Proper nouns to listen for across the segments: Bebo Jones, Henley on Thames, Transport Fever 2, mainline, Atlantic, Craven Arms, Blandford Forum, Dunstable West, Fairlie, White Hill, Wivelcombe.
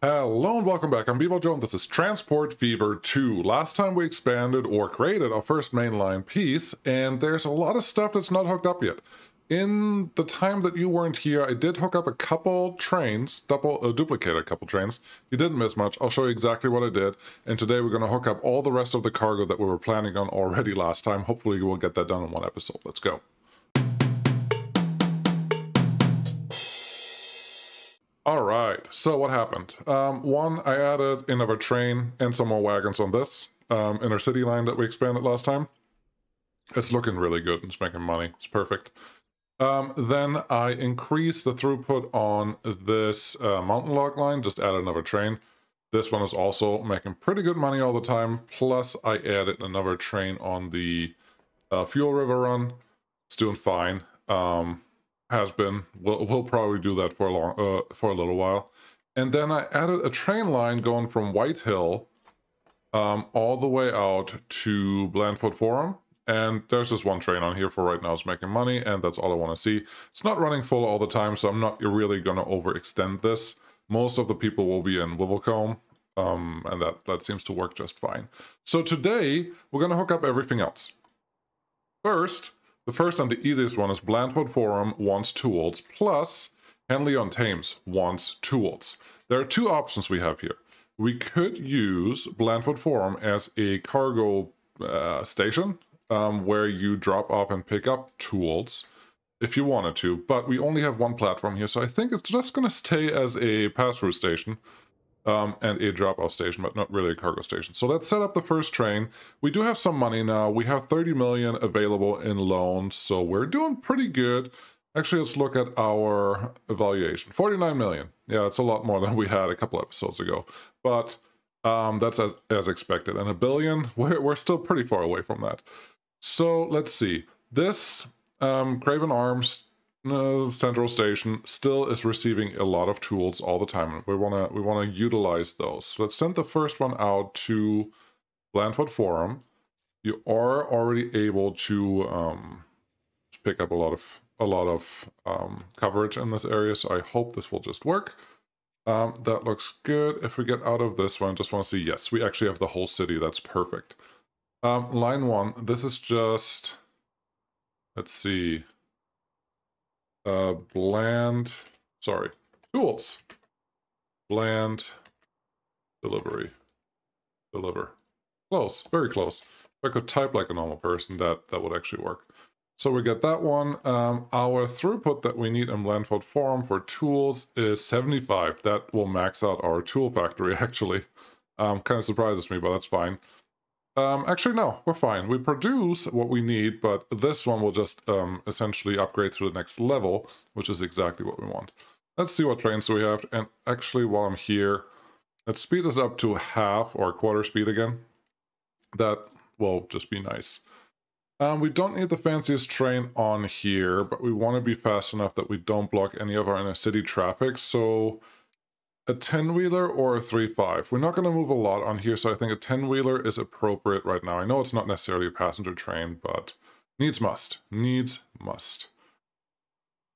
Hello and welcome back. I'm Bebo Jones. This is Transport Fever 2. Last time we expanded or created our first mainline piece, and there's a lot of stuff that's not hooked up yet. In the time that you weren't here, I did hook up a couple trains, duplicate a couple trains. You didn't miss much. I'll show you exactly what I did. And today we're going to hook up all the rest of the cargo that we were planning on already last time. Hopefully we'll get that done in one episode. Let's go. All right, so what happened? One, I added another train and some more wagons on this inner city line that we expanded last time. It's looking really good. It's making money. It's perfect. Then I increased the throughput on this mountain log line. Just added another train. This one is also making pretty good money all the time. Plus, I added another train on the fuel river run. It's doing fine. Has been. We'll probably do that for a little while. And then I added a train line going from White Hill all the way out to Blandford Forum. And there's just one train on here for right now. It's making money, and that's all I want to see. It's not running full all the time, so I'm not really going to overextend this. Most of the people will be in Wivelcombe, and that seems to work just fine. So today, we're going to hook up everything else. First... The first and the easiest one is Blandford Forum wants tools, plus Henley on Thames wants tools. There are two options we have here. We could use Blandford Forum as a cargo station where you drop off and pick up tools if you wanted to, but we only have one platform here, so I think it's just going to stay as a pass-through station. And a drop-off station, but not really a cargo station. So let's set up the first train. We do have some money now. We have 30 million available in loans, so we're doing pretty good. Actually, let's look at our evaluation. 49 million. Yeah, it's a lot more than we had a couple episodes ago, but that's as expected. And a billion, we're still pretty far away from that. So let's see. This Craven Arms central station still is receiving a lot of tools all the time. We want to utilize those. So let's send the first one out to Blandford Forum. You are already able to pick up a lot of coverage in this area, so I hope this will just work. That looks good. If we get out of this one, I just want to see, yes, we actually have the whole city. That's perfect. Line one, this is just, let's see, bland deliver. Close, very close. If I could type like a normal person, that would actually work. So we get that one. Our throughput that we need in Blandford Forum for tools is 75. That will max out our tool factory, actually. Kind of surprises me, but that's fine. Actually, no, we're fine. We produce what we need, but this one will just essentially upgrade to the next level, which is exactly what we want. Let's see what trains we have. And actually, while I'm here, let's speed this up to half or quarter speed again. That will just be nice. We don't need the fanciest train on here, but we want to be fast enough that we don't block any of our inner city traffic. So... a 10-wheeler or a 3.5. We're not going to move a lot on here, so I think a 10-wheeler is appropriate right now. I know it's not necessarily a passenger train, but needs must. Needs must.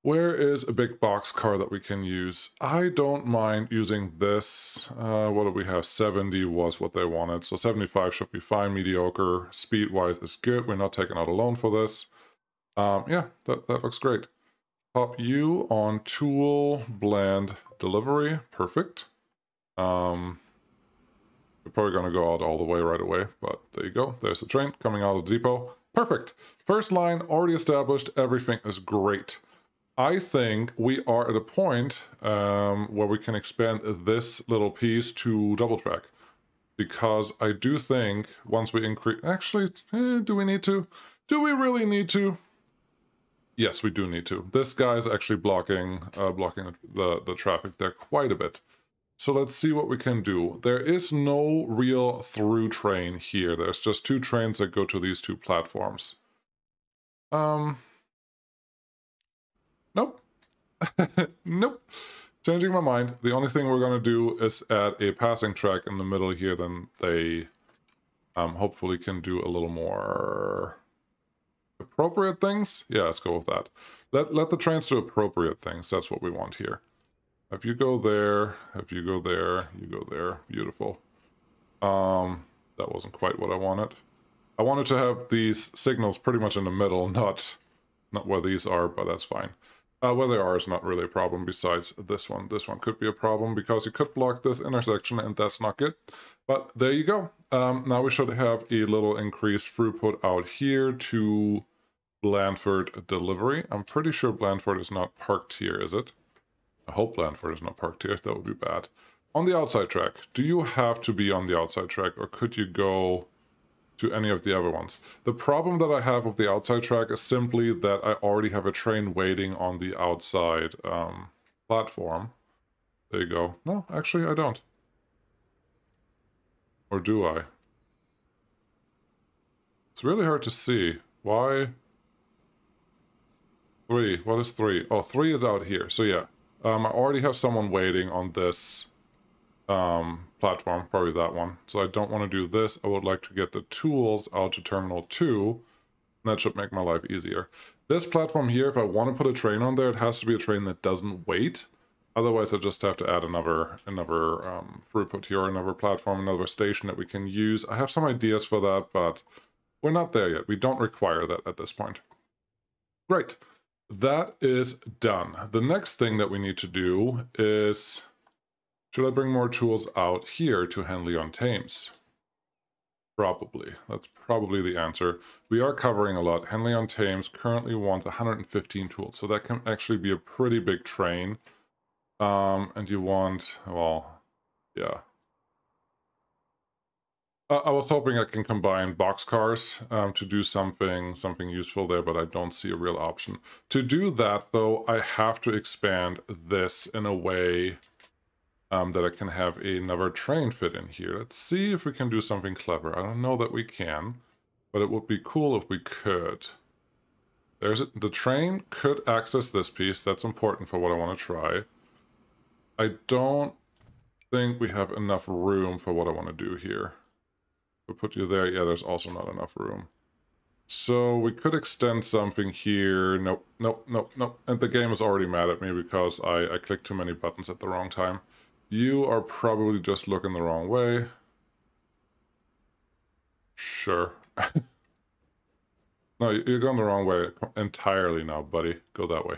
Where is a big box car that we can use? I don't mind using this. What do we have? 70 was what they wanted, so 75 should be fine. Mediocre. Speed-wise is good. We're not taking out a loan for this. Yeah, that looks great. Pop you on tool, bland, delivery. Perfect. We're probably going to go out all the way right away, but there you go. There's the train coming out of the depot. Perfect. First line already established. Everything is great. I think we are at a point where we can expand this little piece to double track, because I do think once we increase... Actually, do we need to? Do we really need to? Yes, we do need to. This guy is actually blocking the traffic there quite a bit. So let's see what we can do. There is no real through train here. There's just two trains that go to these two platforms. Nope. Nope. Changing my mind. The only thing we're going to do is add a passing track in the middle here. Then they hopefully can do a little more... appropriate things? Yeah, let's go with that. Let the trains do appropriate things. That's what we want here. If you go there, if you go there, you go there. Beautiful. That wasn't quite what I wanted. I wanted to have these signals pretty much in the middle, not where these are, but that's fine. Where they are is not really a problem, besides this one. This one could be a problem because you could block this intersection, and that's not good. But there you go. Now we should have a little increased throughput out here to Blandford delivery. I'm pretty sure Blandford is not parked here, is it? I hope Blandford is not parked here. That would be bad. On the outside track, do you have to be on the outside track, or could you go to any of the other ones? The problem that I have with the outside track is simply that I already have a train waiting on the outside platform. There you go. No, actually I don't. Or do I? It's really hard to see. Why? 3. What is 3? Oh, 3 is out here. So yeah, I already have someone waiting on this platform, probably that one. So I don't want to do this. I would like to get the tools out to terminal 2. That should make my life easier. This platform here, if I want to put a train on there, it has to be a train that doesn't wait. Otherwise I just have to add another throughput here, another platform, another station that we can use. I have some ideas for that, but we're not there yet. We don't require that at this point. Great, that is done. The next thing that we need to do is, should I bring more tools out here to Henley on Thames? Probably. That's probably the answer. We are covering a lot. Henley on Thames currently wants 115 tools, so that can actually be a pretty big train. And you want, well, yeah. I was hoping I can combine boxcars to do something useful there, but I don't see a real option. To do that, though, I have to expand this in a way that I can have another train fit in here. Let's see if we can do something clever. I don't know that we can, but it would be cool if we could. There's the train could access this piece. That's important for what I want to try. I don't think we have enough room for what I want to do here. If I put you there, yeah, there's also not enough room. So we could extend something here. Nope, nope, nope, nope. And the game is already mad at me because I clicked too many buttons at the wrong time. You are probably just looking the wrong way. Sure. No, you're going the wrong way entirely now, buddy. Go that way.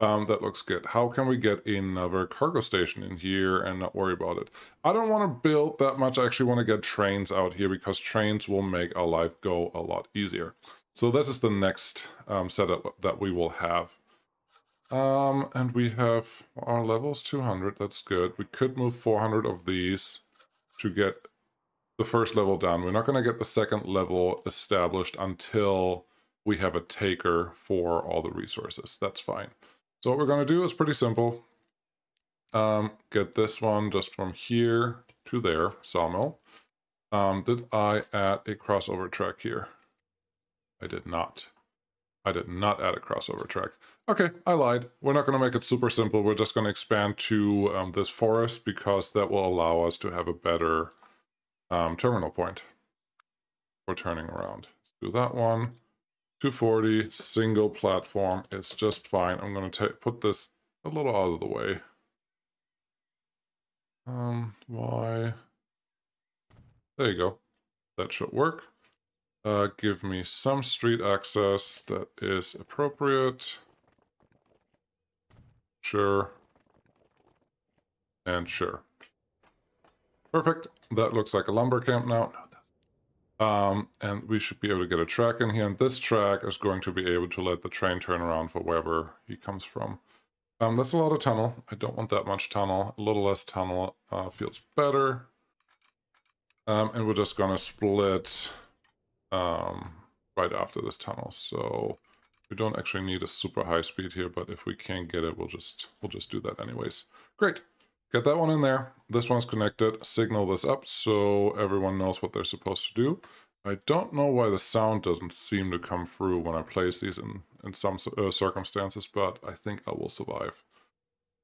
That looks good. How can we get another cargo station in here and not worry about it? I don't want to build that much. I actually want to get trains out here because trains will make our life go a lot easier. So this is the next setup that we will have. And we have our levels 200. That's good. We could move 400 of these to get the first level down. We're not going to get the second level established until we have a taker for all the resources. That's fine. So what we're going to do is pretty simple. Get this one just from here to there, sawmill. Did I add a crossover track here? I did not. I did not add a crossover track. Okay, I lied. We're not going to make it super simple. We're just going to expand to this forest because that will allow us to have a better terminal point for turning around. Let's do that one. 240, single platform. It's just fine. I'm going to put this a little out of the way. Why? There you go. That should work. Give me some street access that is appropriate. Sure. And sure. Perfect. That looks like a lumber camp now. And we should be able to get a track in here. And this track is going to be able to let the train turn around for wherever he comes from. That's a lot of tunnel. I don't want that much tunnel. A little less tunnel feels better. And we're just going to split right after this tunnel, so we don't actually need a super high speed here, but if we can't get it, we'll just do that anyways. Great, get that one in there. This one's connected. Signal this up so everyone knows what they're supposed to do. I don't know why the sound doesn't seem to come through when I place these in some circumstances, but I think I will survive.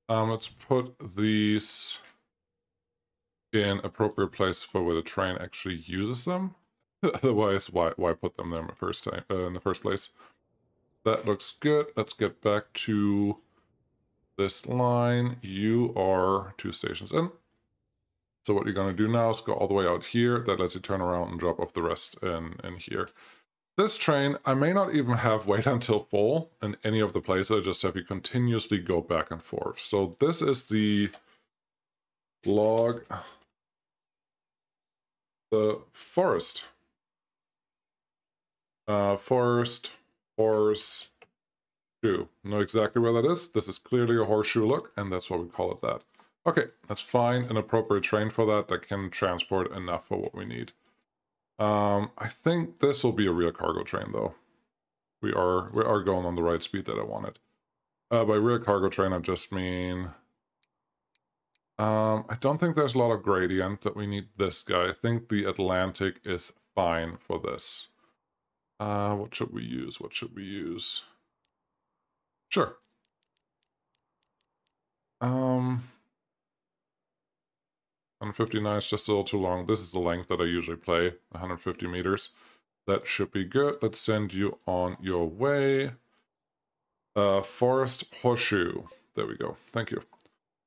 Let's put these in appropriate place for where the train actually uses them. Otherwise, why put them there in the first place? That looks good. Let's get back to this line, you are 2 stations in. So what you're going to do now is go all the way out here. That lets you turn around and drop off the rest in here. This train, I may not even have wait until full in any of the places. I just have you continuously go back and forth. So this is the log, the forest. Horseshoe. Know exactly where that is. This is clearly a horseshoe look, and that's why we call it that. Okay, let's find an appropriate train for that that can transport enough for what we need. I think this will be a real cargo train, though. We are going on the right speed that I wanted. By real cargo train, I just mean... I don't think there's a lot of gradient that we need this guy. I think the Atlantic is fine for this. What should we use? What should we use? Sure. On 159 is just a little too long. This is the length that I usually play, 150 meters. That should be good. Let's send you on your way. Forest Horseshoe. There we go. Thank you.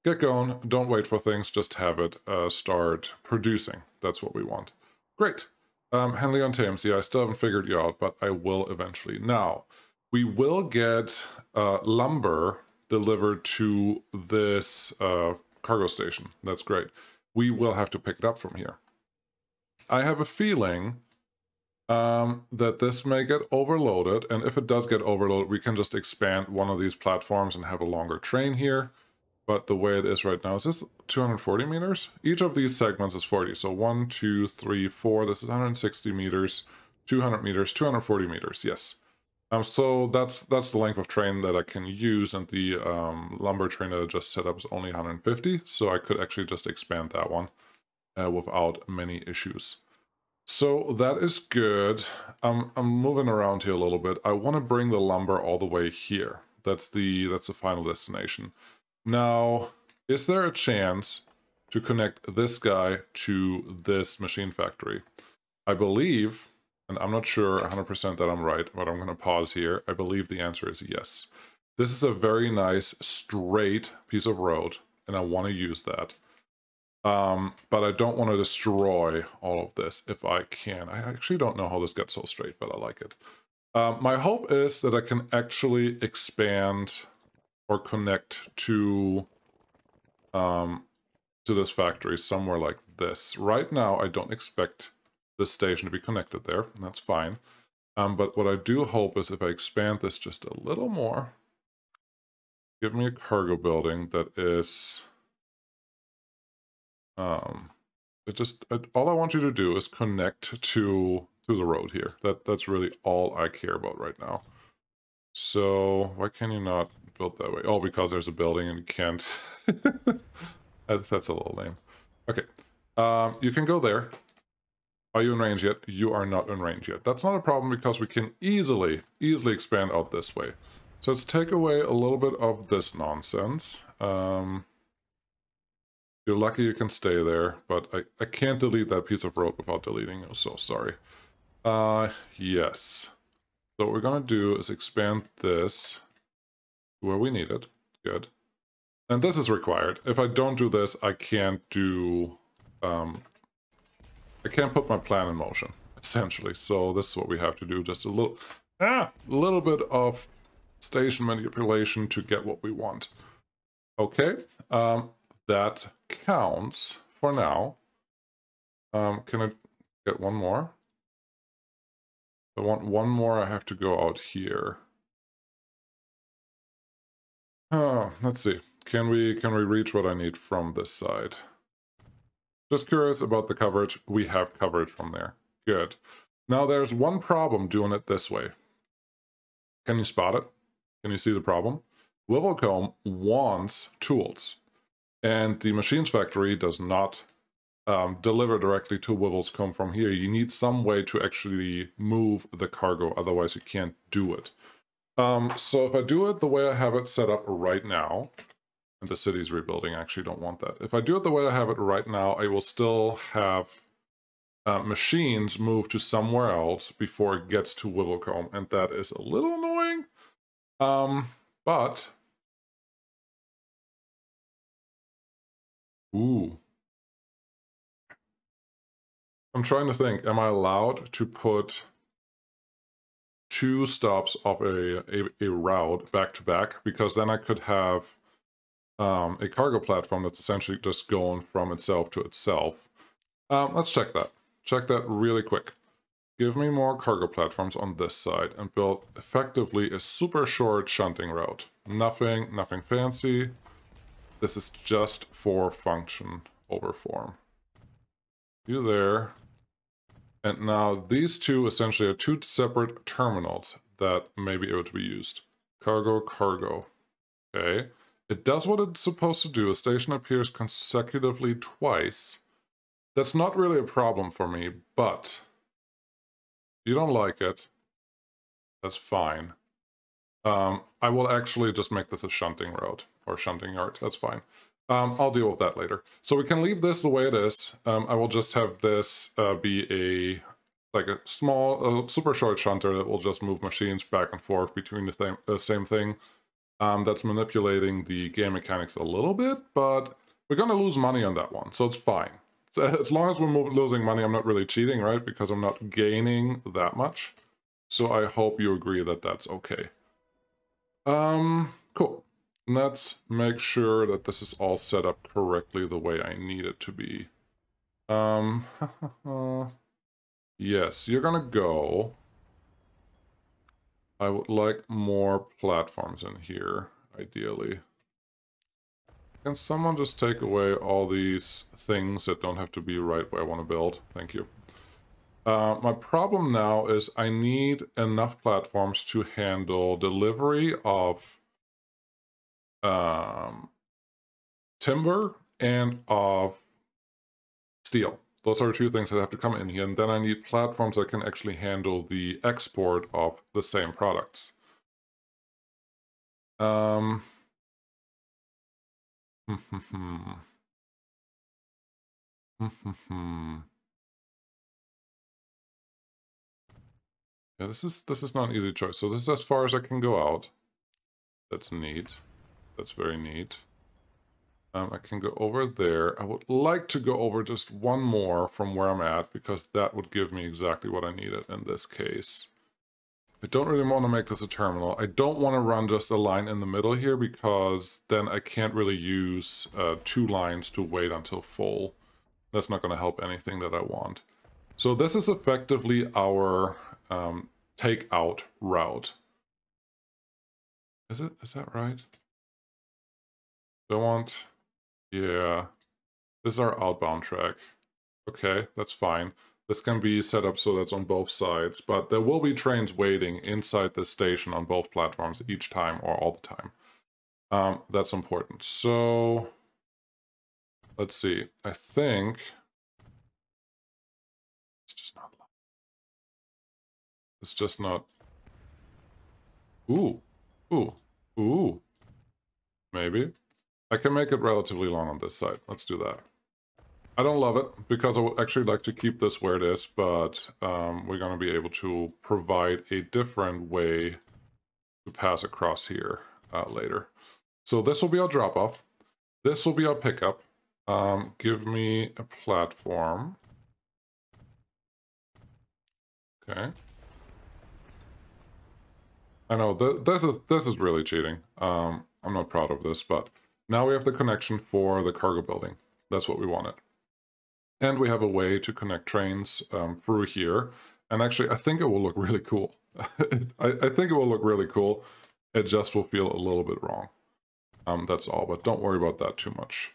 Get going. Don't wait for things. Just have it start producing. That's what we want. Great. Henley on Thames. Yeah, I still haven't figured you out, but I will eventually. Now, we will get lumber delivered to this cargo station. That's great. We will have to pick it up from here. I have a feeling that this may get overloaded, and if it does get overloaded, we can just expand one of these platforms and have a longer train here. But the way it is right now, is this 240 meters? Each of these segments is 40, so 1, 2, 3, 4, this is 160 meters, 200 meters, 240 meters, yes. So that's the length of train that I can use, and the lumber train that I just set up is only 150, so I could actually just expand that one without many issues. So that is good. I'm moving around here a little bit. I want to bring the lumber all the way here. That's the final destination. Now, is there a chance to connect this guy to this machine factory? I believe... and I'm not sure 100% that I'm right, but I'm going to pause here. I believe the answer is yes. This is a very nice, straight piece of road, and I want to use that. But I don't want to destroy all of this if I can. I actually don't know how this got so straight, but I like it. My hope is that I can actually expand or connect to this factory somewhere like this. Right now, I don't expect... this station to be connected there, and that's fine. But what I do hope is if I expand this just a little more, give me a cargo building that is... all I want you to do is connect to the road here. That's really all I care about right now. So why can you not build that way? Oh, because there's a building and you can't. That's a little lame. Okay, you can go there. Are you in range yet? You are not in range yet. That's not a problem because we can easily expand out this way. So let's take away a little bit of this nonsense. You're lucky you can stay there, but I can't delete that piece of road without deleting it. I'm so sorry. Yes. So what we're going to do is expand this where we need it. Good. And this is required. If I don't do this, I can't do... I can't put my plan in motion, essentially. So this is what we have to do, just a little bit of station manipulation to get what we want. Okay, that counts for now. Can I get one more? I want one more, I have to go out here. Let's see, can we reach what I need from this side? Just curious about the coverage. We have coverage from there. Good. Now there's one problem doing it this way. Can you spot it? Can you see the problem? Wivelcombe wants tools, and the machines factory does not deliver directly to Wivelcombe from here. You need some way to actually move the cargo, otherwise you can't do it. So if I do it the way I have it set up right now, and the city's rebuilding, I actually don't want that. If I do it the way I have it right now, I will still have machines move to somewhere else before it gets to Wivelcombe, and that is a little annoying. But Ooh. I'm trying to think, am I allowed to put two stops of a route back to back? Because then I could have a cargo platform that's essentially just going from itself to itself. Let's check that. Check that really quick. Give me more cargo platforms on this side and build effectively a super short shunting route. Nothing fancy. This is just for function over form. You there. And now these two essentially are two separate terminals that may be able to be used. Cargo, cargo. Okay. It does what it's supposed to do. A station appears consecutively twice. That's not really a problem for me, but... you don't like it, that's fine. I will actually just make this a shunting road or shunting yard, that's fine. I'll deal with that later. So we can leave this the way it is. I will just have this be a small, super short shunter that will just move machines back and forth between the same thing. That's manipulating the game mechanics a little bit, but we're gonna lose money on that one, so it's fine. As long as we're losing money, I'm not really cheating, right? Because I'm not gaining that much. So I hope you agree that that's okay. Cool. Let's make sure that this is all set up correctly the way I need it to be. Yes, you're gonna go. I would like more platforms in here, ideally. Can someone just take away all these things that don't have to be right where I want to build? Thank you. My problem now is I need enough platforms to handle delivery of timber and of steel. Those are two things that have to come in here. And then I need platforms that can actually handle the export of the same products. Yeah, this is not an easy choice. So this is as far as I can go out. That's neat. That's very neat. I can go over there. I would like to go over just one more from where I'm at, because that would give me exactly what I needed in this case. I don't really want to make this a terminal. I don't want to run just a line in the middle here, because then I can't really use two lines to wait until full. That's not going to help anything that I want. So this is effectively our takeout route. Is that right? Yeah. This is our outbound track. Okay, that's fine. This can be set up so that's on both sides, but there will be trains waiting inside the station on both platforms each time or all the time. That's important. So let's see. I think it's just not. It's just not. Ooh, ooh, ooh. Maybe I can make it relatively long on this side. Let's do that. I don't love it, because I would actually like to keep this where it is, but we're going to be able to provide a different way to pass across here later. So this will be our drop-off. This will be our pickup. Give me a platform. Okay. I know, this is really cheating. I'm not proud of this, but now we have the connection for the cargo building. That's what we wanted. And we have a way to connect trains through here. And actually, I think it will look really cool. I think it will look really cool. It just will feel a little bit wrong. That's all, but don't worry about that too much.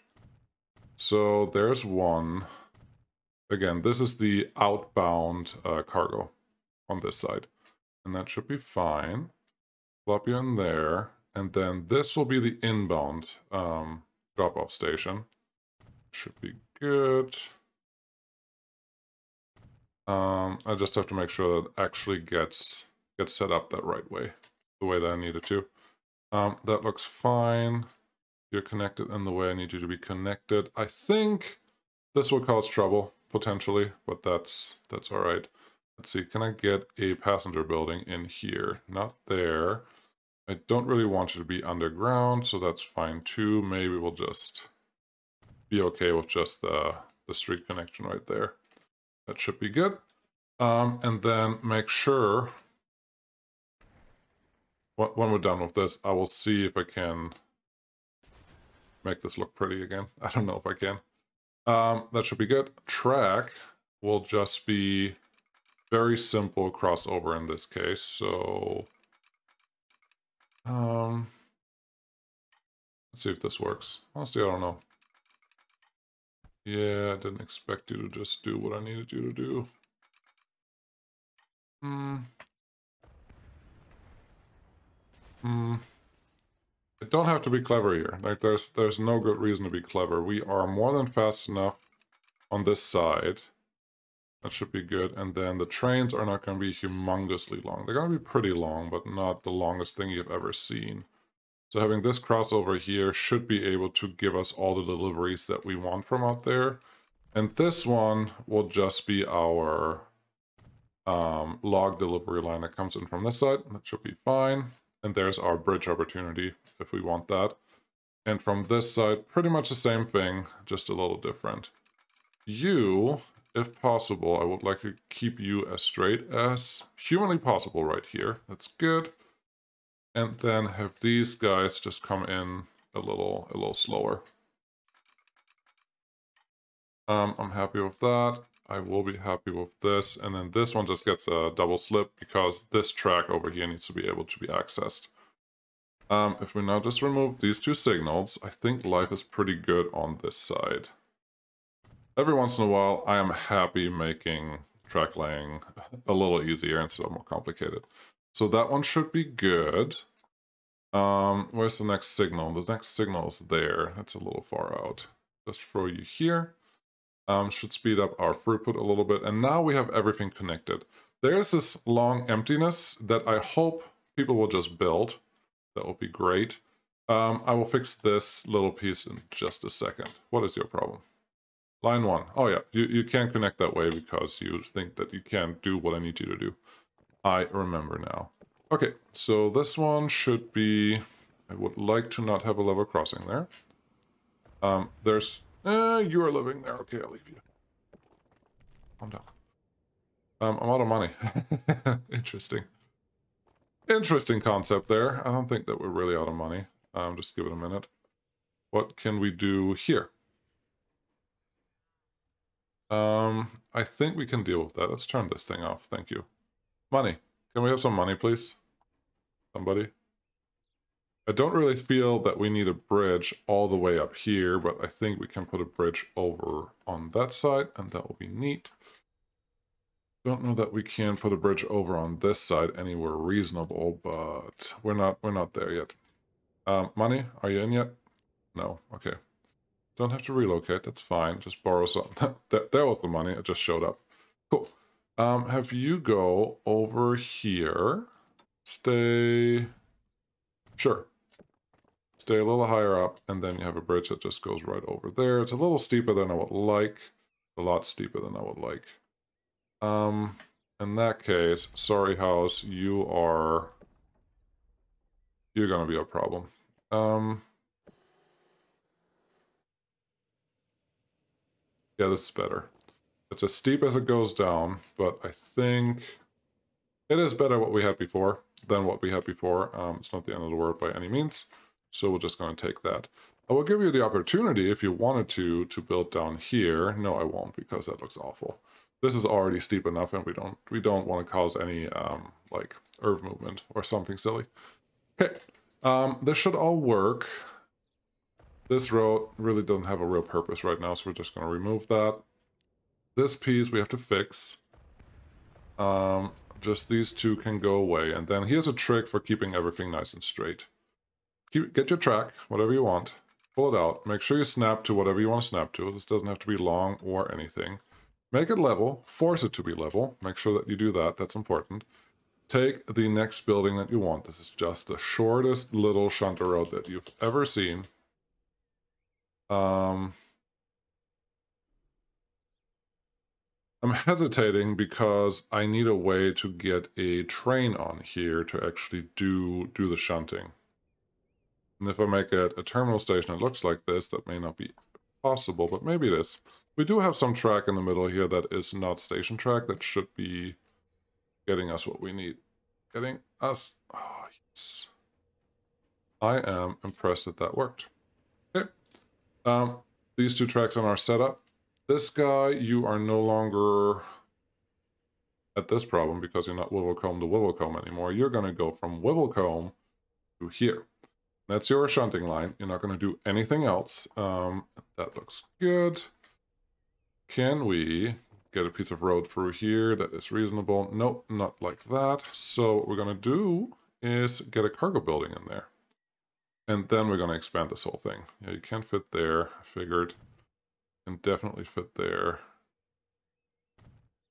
So there's one. Again, this is the outbound cargo on this side. And that should be fine. Plop you in there. And then this will be the inbound drop-off station. Should be good. I just have to make sure that it actually gets set up that right way, the way that I need it to. That looks fine. You're connected in the way I need you to be connected. I think this will cause trouble, potentially, but that's all right. Let's see, can I get a passenger building in here? Not there. I don't really want you to be underground, so that's fine too. Maybe we'll just be okay with just the street connection right there. That should be good. And then make sure, when we're done with this, I will see if I can make this look pretty again. I don't know if I can. That should be good. Track will just be very simple crossover in this case. So let's see if this works. Honestly, I don't know. Yeah, I didn't expect you to just do what I needed you to do. It don't have to be clever here. Like, there's no good reason to be clever. We are more than fast enough on this side. That should be good. And then the trains are not going to be humongously long. They're going to be pretty long, but not the longest thing you've ever seen. So having this crossover here should be able to give us all the deliveries that we want from out there. And this one will just be our log delivery line that comes in from this side. That should be fine. And there's our bridge opportunity if we want that. And from this side, pretty much the same thing, just a little different. You, if possible, I would like to keep you as straight as humanly possible right here. That's good. And then have these guys just come in a little slower. I'm happy with that. I will be happy with this, and then this one just gets a double slip because this track over here needs to be able to be accessed. If we now just remove these two signals, I think life is pretty good on this side. Every once in a while, I am happy making track laying a little easier instead of more complicated. So that one should be good. Where's the next signal? The next signal is there. That's a little far out. Just throw you here. Should speed up our throughput a little bit. And now we have everything connected. There's this long emptiness that I hope people will just build. That will be great. I will fix this little piece in just a second. What is your problem? Line one. Oh yeah, you can't connect that way because you think that you can't do what I need you to do. I remember now. Okay, so this one should be... I would like to not have a level crossing there. There's... you are living there. Okay, I'll leave you. I'm done. I'm out of money. Interesting concept there. I don't think that we're really out of money. Just give it a minute. What can we do here? I think we can deal with that. Let's turn this thing off. Thank you. Money. Can we have some money, please? Somebody? I don't really feel that we need a bridge all the way up here, but I think we can put a bridge over on that side, and that will be neat. Don't know that we can put a bridge over on this side anywhere reasonable, but we're not there yet. Money, are you in yet? No, okay. Don't have to relocate, that's fine. Just borrow some. There was the money, it just showed up. Cool. Have you go over here. Stay... Sure. Stay a little higher up, and then you have a bridge that just goes right over there. It's a little steeper than I would like. A lot steeper than I would like. In that case, sorry house, you're gonna be a problem. Yeah, this is better. It's as steep as it goes down, but I think it is better what we had before. It's not the end of the world by any means, so we're just going to take that. I will give you the opportunity, if you wanted to build down here. No, I won't, because that looks awful. This is already steep enough, and we don't want to cause any like earth movement or something silly. Okay, this should all work. This road really doesn't have a real purpose right now, so we're just going to remove that. This piece we have to fix. Just these two can go away. And then here's a trick for keeping everything nice and straight. Get your track, whatever you want. Pull it out. Make sure you snap to whatever you want to snap to. This doesn't have to be long or anything. Make it level. Force it to be level. Make sure that you do that. That's important. Take the next building that you want. This is just the shortest little shunter road that you've ever seen. I'm hesitating because I need a way to get a train on here to actually do the shunting. And if I make it a terminal station, it looks like this. That may not be possible, but maybe it is. We do have some track in the middle here that is not station track. That should be getting us what we need. Getting us... Oh, yes. I am impressed that that worked. Okay. These two tracks on our setup. This guy, you are no longer at this problem because you're not Wivelcombe to Wivelcombe anymore. You're going to go from Wivelcombe to here. That's your shunting line. You're not going to do anything else. That looks good. Can we get a piece of road through here that is reasonable? Nope, not like that. So what we're going to do is get a cargo building in there. And then we're going to expand this whole thing. Yeah, you can't fit there, I figured. Can definitely fit there.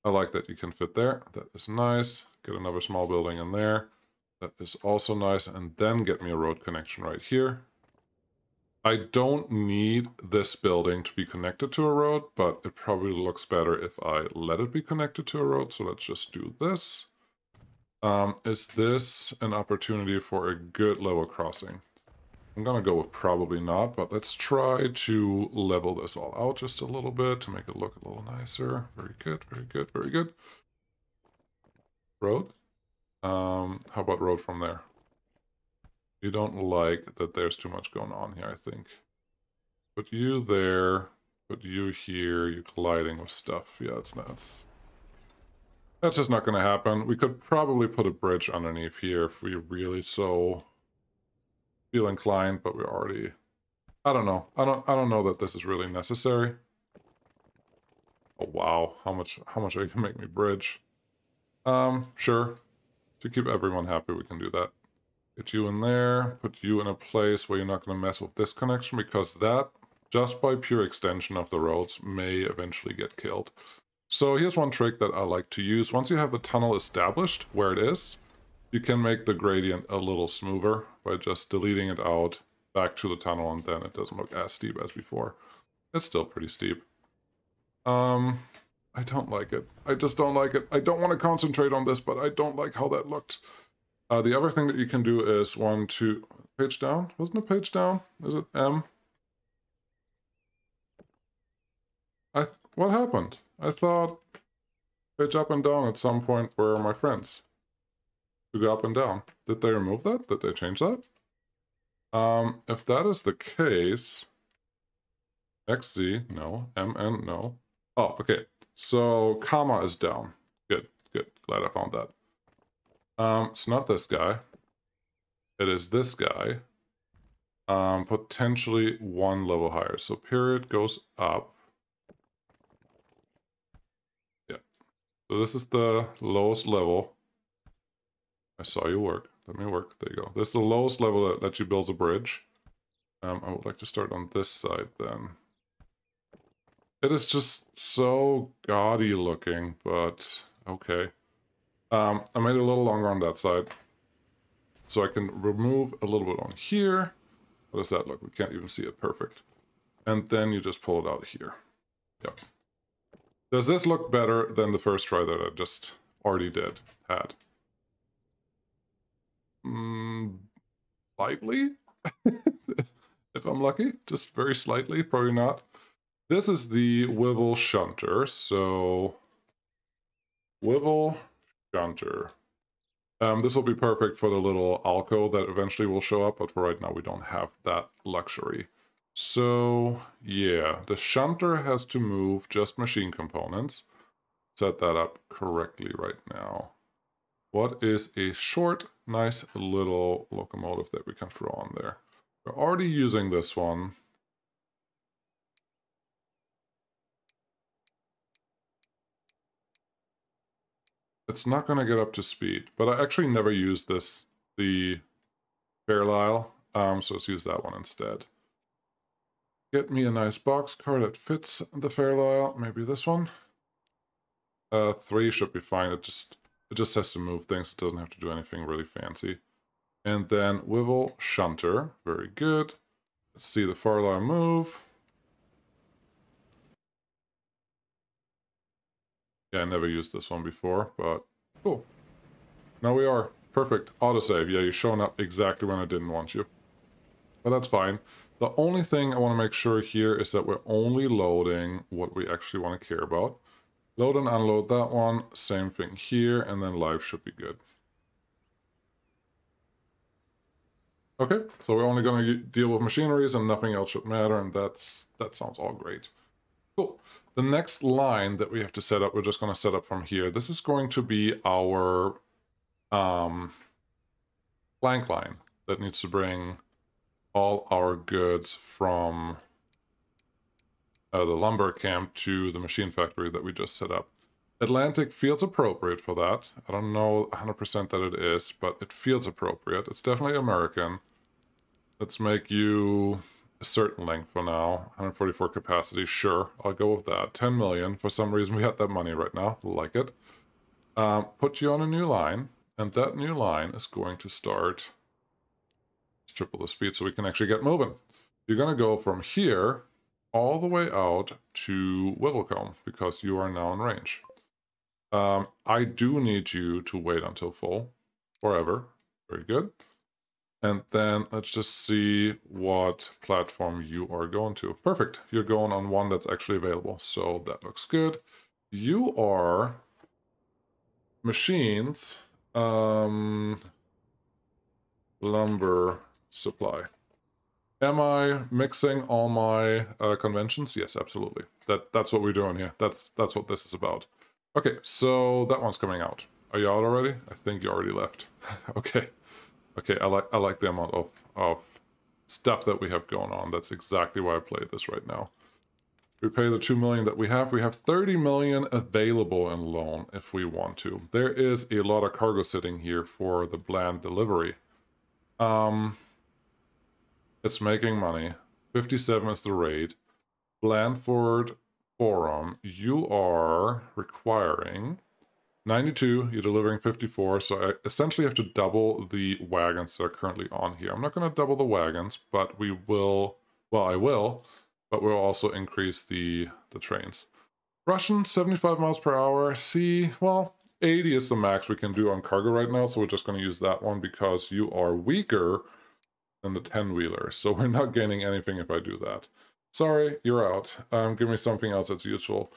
I like that you can fit there. That is nice. Get another small building in there. That is also nice. And then get me a road connection right here. I don't need this building to be connected to a road, but it probably looks better if I let it be connected to a road. So let's just do this. Is this an opportunity for a good level crossing? I'm going to go with probably not, but let's try to level this all out just a little bit to make it look a little nicer. Very good, very good, very good. Road. How about road from there? You don't like that there's too much going on here, I think. Put you there, put you here, you're colliding with stuff. Yeah, it's nuts. That's just not going to happen. We could probably put a bridge underneath here if we really so... feel inclined, but we're already... I don't know. I don't know that this is really necessary. Oh wow, how much are you gonna make me bridge? Sure. To keep everyone happy, we can do that. Get you in there, put you in a place where you're not gonna mess with this connection, because that, just by pure extension of the roads, may eventually get killed. So here's one trick that I like to use. Once you have the tunnel established where it is, you can make the gradient a little smoother by just deleting it out back to the tunnel, and then it doesn't look as steep as before. It's still pretty steep. I don't like it. I just don't like it. I don't want to concentrate on this, but I don't like how that looked. The other thing that you can do is page down? Wasn't it page down? Is it M? What happened? I thought page up and down at some point were my friends. To go up and down. Did they remove that? Did they change that? If that is the case... XZ, no. MN, no. Oh, okay. So, comma is down. Good, good. Glad I found that. It's not this guy. It is this guy. Potentially one level higher. So, period goes up. Yeah. So, this is the lowest level. I saw you work. Let me work. There you go. This is the lowest level that lets you build a bridge. I would like to start on this side then. It is just so gaudy looking, but okay. I made it a little longer on that side. So I can remove a little bit on here. How does that look? We can't even see it. Perfect. And then you just pull it out here. Yep. Does this look better than the first try that I just already had? Slightly, if I'm lucky, just very slightly, probably not. This is the Wivel shunter, so Wivel shunter. This will be perfect for the little alcove that eventually will show up, but for right now we don't have that luxury. So yeah, the shunter has to move just machine components. Set that up correctly right now. What is a short, nice little locomotive that we can throw on there? We're already using this one. It's not going to get up to speed, but I actually never used this, the Fairlie, so let's use that one instead. Get me a nice boxcar that fits the Fairlie, maybe this one. 3 should be fine, it just has to move things. It doesn't have to do anything really fancy. And then Wivel shunter. Very good. Let's see the Fairlie move. Yeah, I never used this one before, but cool. Now we are. Perfect. Autosave. Yeah, you're showing up exactly when I didn't want you. But that's fine. The only thing I want to make sure here is that we're only loading what we actually want to care about. Load and unload that one, same thing here, and then live should be good. Okay, so we're only going to deal with machineries and nothing else should matter, and that sounds all great. Cool. The next line that we have to set up, we're just going to set up from here. This is going to be our blank line that needs to bring all our goods from the lumber camp to the machine factory that we just set up. Atlantic feels appropriate for that. I don't know 100% that it is, but it feels appropriate. It's definitely American. Let's make you a certain length for now. 144 capacity, sure. I'll go with that. 10 million. For some reason, we have that money right now. Like it. Put you on a new line, and that new line is going to start... Let's triple the speed so we can actually get moving. You're going to go from here all the way out to Wivelcombe, because you are now in range. I do need you to wait until full, forever. Very good. And then let's just see what platform you are going to. Perfect. You're going on one that's actually available. So that looks good. You are machines, lumber supply. Am I mixing all my conventions? Yes, absolutely. That's what we're doing here. That's what this is about. Okay, so that one's coming out. Are you out already? I think you already left. Okay. Okay, I like the amount of stuff that we have going on. That's exactly why I played this right now. We pay the 2 million that we have. We have 30 million available in loan if we want to. There is a lot of cargo sitting here for the bland delivery. It's making money. 57 is the rate. Blandford Forum, you are requiring 92, you're delivering 54, so I essentially have to double the wagons that are currently on here. I'm not going to double the wagons, but we will, well, I will, but we'll also increase the trains. Russian, 75 miles per hour. See, well, 80 is the max we can do on cargo right now, so we're just going to use that one because you are weaker than the 10-wheeler, so we're not gaining anything if I do that. Sorry, you're out. Give me something else that's useful.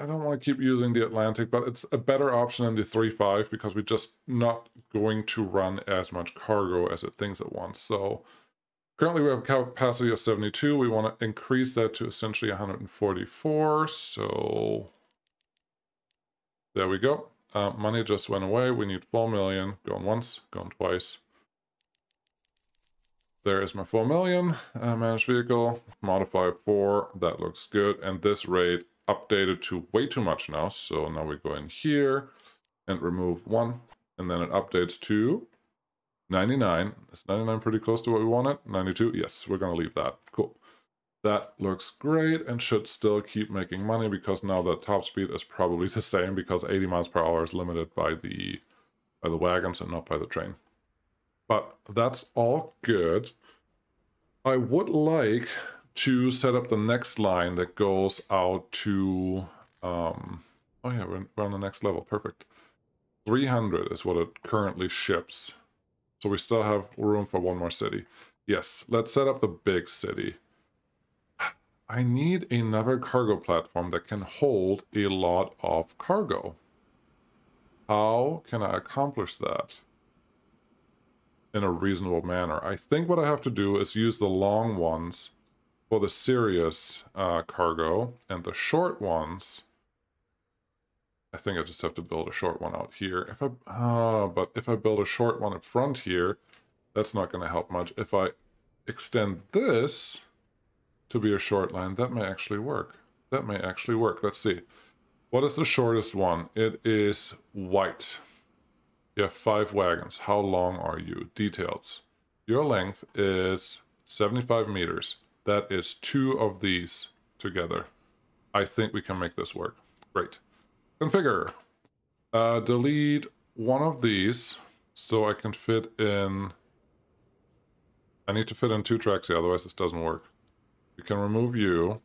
I don't want to keep using the Atlantic, but it's a better option than the 3.5 because we're just not going to run as much cargo as it thinks it wants. So currently we have a capacity of 72. We want to increase that to essentially 144. So there we go. Money just went away. We need 4 million. Gone once, gone twice. There is my 4 million, managed vehicle, modify 4, that looks good. And this rate updated to way too much now. So now we go in here and remove 1, and then it updates to 99. Is 99 pretty close to what we wanted? 92, yes, we're going to leave that. Cool. That looks great and should still keep making money because now the top speed is probably the same because 80 miles per hour is limited by the wagons and not by the train. But that's all good. I would like to set up the next line that goes out to... oh yeah, we're on the next level. Perfect. 300 is what it currently ships. So we still have room for one more city. Yes, let's set up the big city. I need another cargo platform that can hold a lot of cargo. How can I accomplish that in a reasonable manner? I think what I have to do is use the long ones for the serious cargo and the short ones. I think I just have to build a short one out here. If I but if I build a short one up front here, that's not going to help much. If I extend this to be a short line, that may actually work. That may actually work. Let's see. What is the shortest one? It is white. You have 5 wagons. How long are you? Details. Your length is 75 meters. That is 2 of these together. I think we can make this work. Great. Configure. Delete one of these so I can fit in... I need to fit in 2 tracks here, otherwise this doesn't work. We can remove you.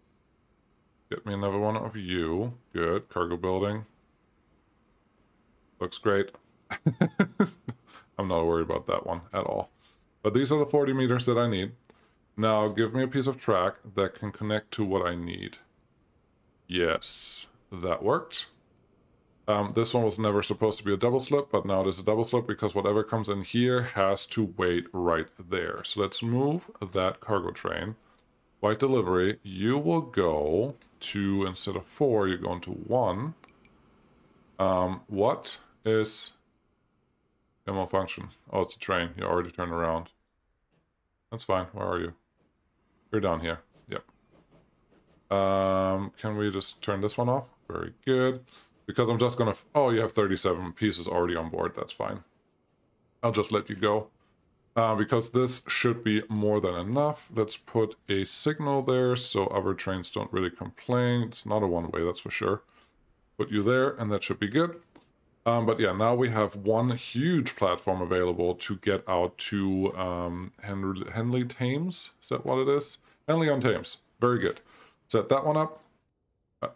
Get me another one of you. Good. Cargo building. Looks great. I'm not worried about that one at all. But these are the 40 meters that I need. Now, give me a piece of track that can connect to what I need. Yes, that worked. This one was never supposed to be a double slip, but now it is a double slip because whatever comes in here has to wait right there. So let's move that cargo train. White delivery, you will go to, instead of 4, you're going to 1. What is the malfunction? Oh, it's a train. You already turned around. That's fine. Where are you? You're down here. Yep. Can we just turn this one off? Very good. Because I'm just going to... Oh, you have 37 pieces already on board. That's fine. I'll just let you go. Because this should be more than enough. Let's put a signal there so other trains don't really complain. It's not a one-way, that's for sure. Put you there, and that should be good. But yeah, now we have one huge platform available to get out to Henley Thames. Is that what it is? Henley on Thames. Very good. Set that one up.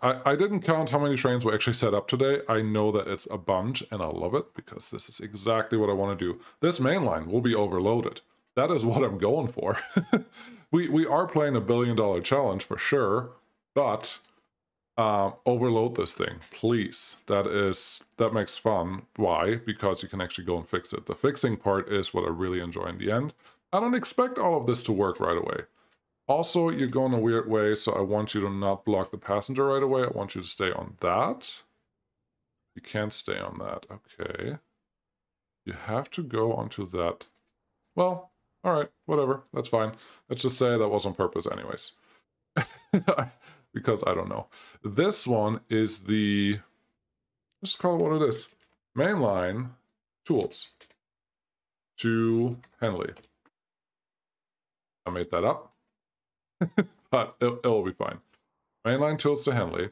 I didn't count how many trains were actually set up today. I know that it's a bunch, and I love it, because this is exactly what I want to do. This mainline will be overloaded. That is what I'm going for. We are playing a billion-dollar challenge for sure, but overload this thing, please. That makes fun. Why? Because you can actually go and fix it. The fixing part is what I really enjoy in the end. I don't expect all of this to work right away. Also, you're going a weird way, so I want you to not block the passenger right away. I want you to stay on that. You can't stay on that. Okay. You have to go onto that. Well, all right, whatever. That's fine. Let's just say that was on purpose anyways. Because I don't know. This one is the... Let's call it what it is. Mainline tools to Henley. I made that up. But it'll be fine. Mainline tools to Henley.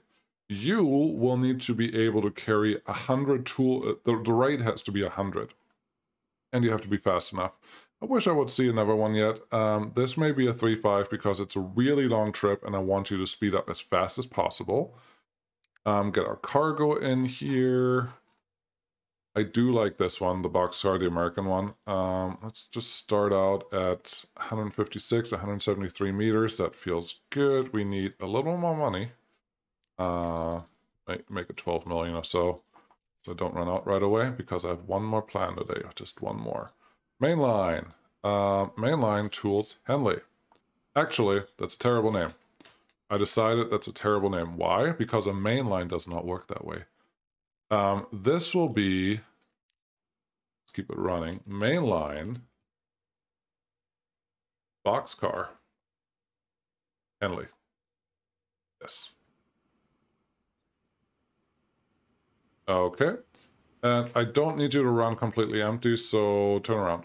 You will need to be able to carry 100 tool. The rate has to be 100. And you have to be fast enough. I wish I would see another one yet. This may be a 3-5 because it's a really long trip and I want you to speed up as fast as possible. Get our cargo in here. I do like this one, the boxcar, the American one. Let's just start out at 156, 173 meters. That feels good. We need a little more money. Make it 12 million or so. So don't run out right away because I have one more plan today. Just one more. Mainline. Mainline tools Henley. Actually, that's a terrible name. I decided that's a terrible name. Why? Because a mainline does not work that way. This will be, let's keep it running, mainline boxcar Henley. Yes. Okay. And I don't need you to run completely empty, so turn around.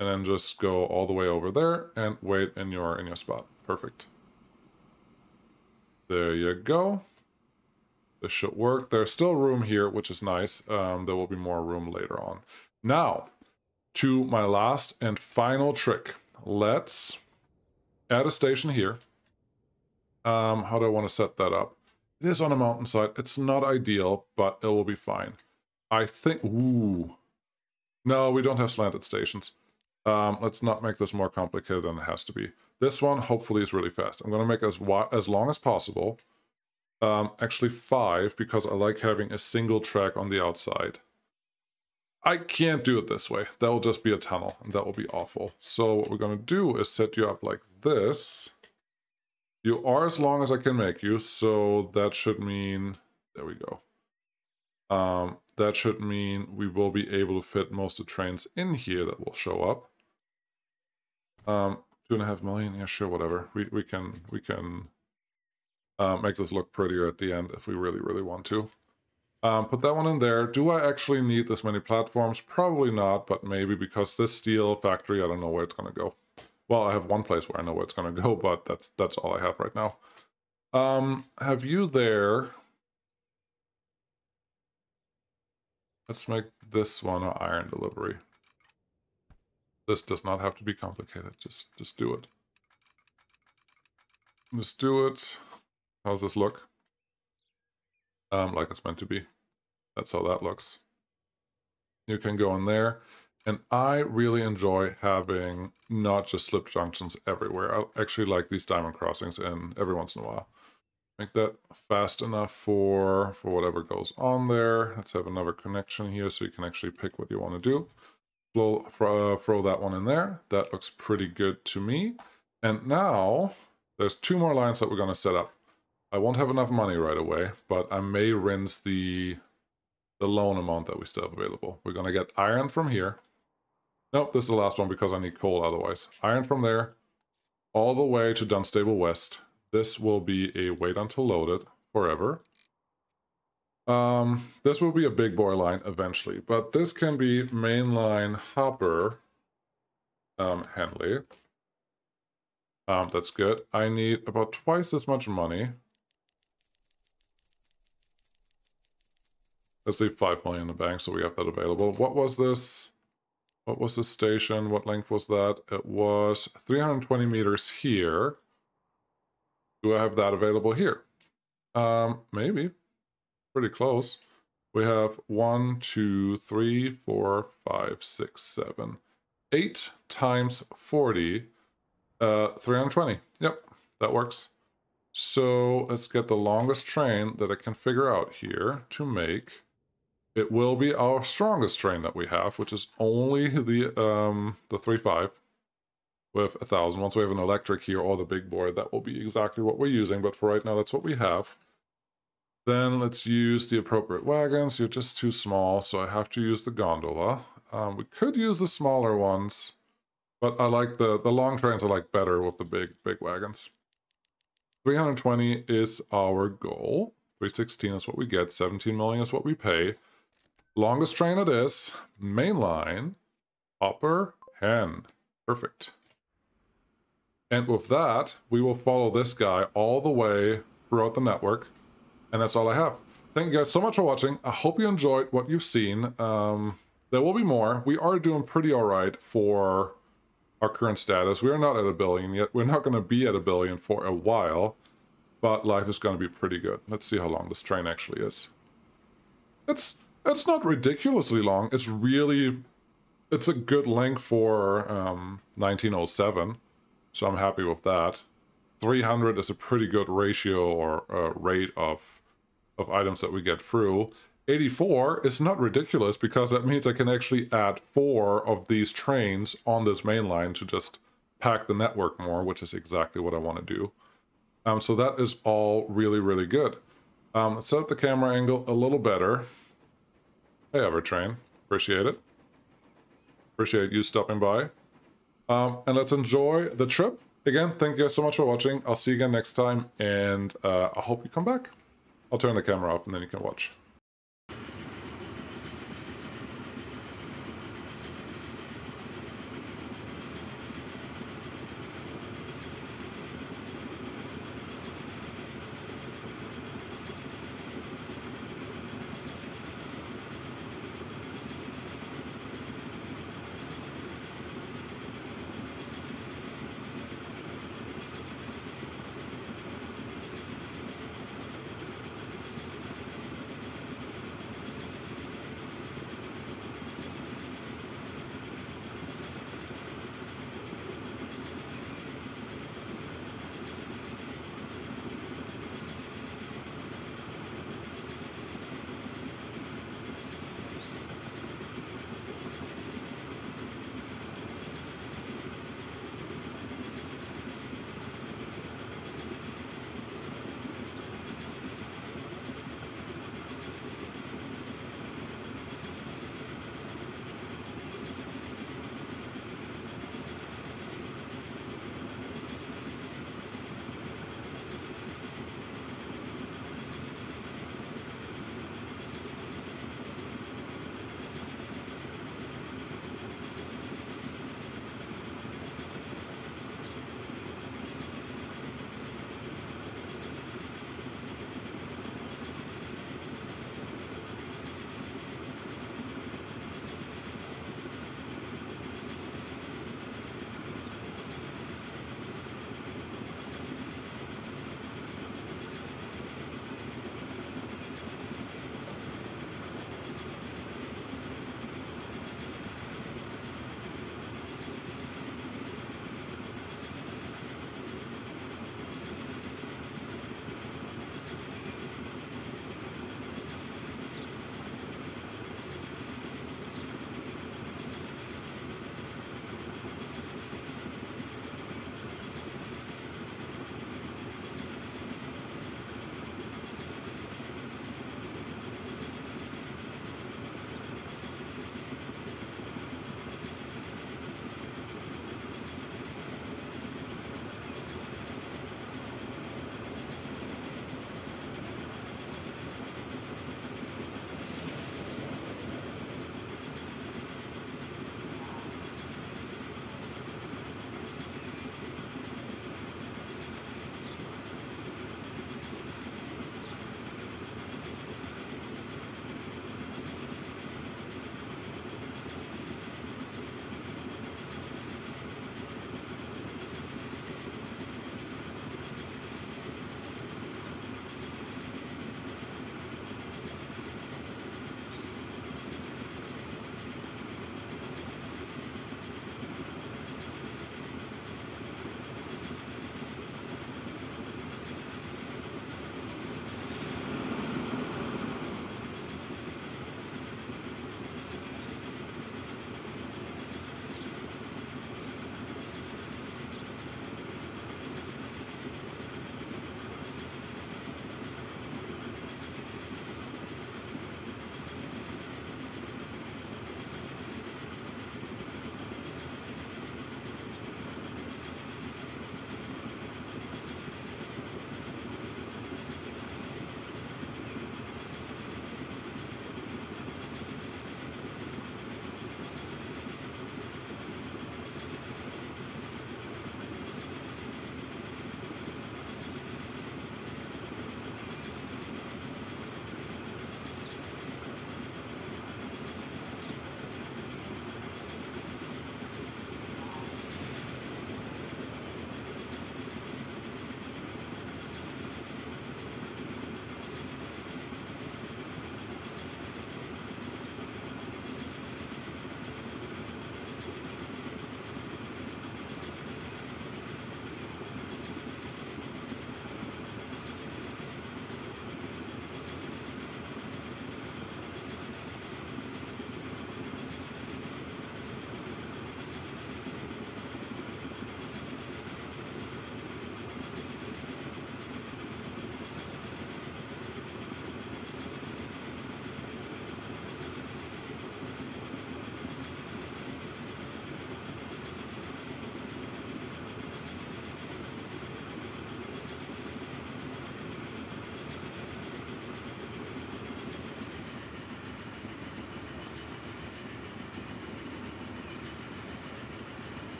And then just go all the way over there and wait in your spot. Perfect. There you go. This should work. There's still room here, which is nice. There will be more room later on. Now, to my last and final trick. Let's add a station here. How do I want to set that up? It is on a mountainside. It's not ideal, but it will be fine. I think... Ooh. No, we don't have slanted stations. Let's not make this more complicated than it has to be. This one, hopefully, is really fast. I'm going to make it as long as possible. Actually 5, because I like having a single track on the outside. I can't do it this way. That will just be a tunnel, and that will be awful. So what we're going to do is set you up like this. You are as long as I can make you, so that should mean... There we go. That should mean we will be able to fit most of the trains in here that will show up. 2.5 million, yeah, sure, whatever. We can... make this look prettier at the end if we really, really want to. Put that one in there. Do I actually need this many platforms? Probably not, but maybe because this steel factory, I don't know where it's going to go. Well, I have one place where I know where it's going to go, but that's all I have right now. Have you there? Let's make this one an iron delivery. This does not have to be complicated. Just do it. Just do it. How's this look? Like it's meant to be. That's how that looks. You can go in there. And I really enjoy having not just slip junctions everywhere. I actually like these diamond crossings in every once in a while. Make that fast enough for whatever goes on there. Let's have another connection here so you can actually pick what you want to do. Throw that one in there. That looks pretty good to me. And now there's two more lines that we're going to set up. I won't have enough money right away, but I may rinse the loan amount that we still have available. We're going to get iron from here. Nope, this is the last one because I need coal otherwise. Iron from there all the way to Dunstable West. This will be a wait until loaded forever. This will be a big boy line eventually, but this can be mainline hopper Henley. That's good. I need about twice as much money. Let's leave 5 million in the bank so we have that available. What was this? What was this station? What length was that? It was 320 meters here. Do I have that available here? Maybe. Pretty close. We have 1, 2, 3, 4, 5, 6, 7, 8 times 40. 320. Yep, that works. So let's get the longest train that I can figure out here to make. It will be our strongest train that we have, which is only the 3.5. With 1,000. Once we have an electric here or the big board, that will be exactly what we're using, but for right now that's what we have. Then let's use the appropriate wagons. You're just too small, so I have to use the gondola. We could use the smaller ones, but I like the long trains are like better with the big wagons. 320 is our goal. 316 is what we get. 17 million is what we pay. Longest train it is. Mainline. Upper Hen. Perfect. And with that, we will follow this guy all the way throughout the network. And that's all I have. Thank you guys so much for watching. I hope you enjoyed what you've seen. There will be more. We are doing pretty all right for our current status. We are not at a billion yet. We're not going to be at a billion for a while. But life is going to be pretty good. Let's see how long this train actually is. It's not ridiculously long. It's really... It's a good length for 1907. So I'm happy with that. 300 is a pretty good ratio or rate of items that we get through. 84 is not ridiculous because that means I can actually add 4 of these trains on this main line to just pack the network more, which is exactly what I want to do. So that is all really, really good. Let's set up the camera angle a little better. Hey, Evertrain. Appreciate it. Appreciate you stopping by. And let's enjoy the trip. Again, thank you guys so much for watching. I'll see you again next time, and I hope you come back. I'll turn the camera off, and then you can watch.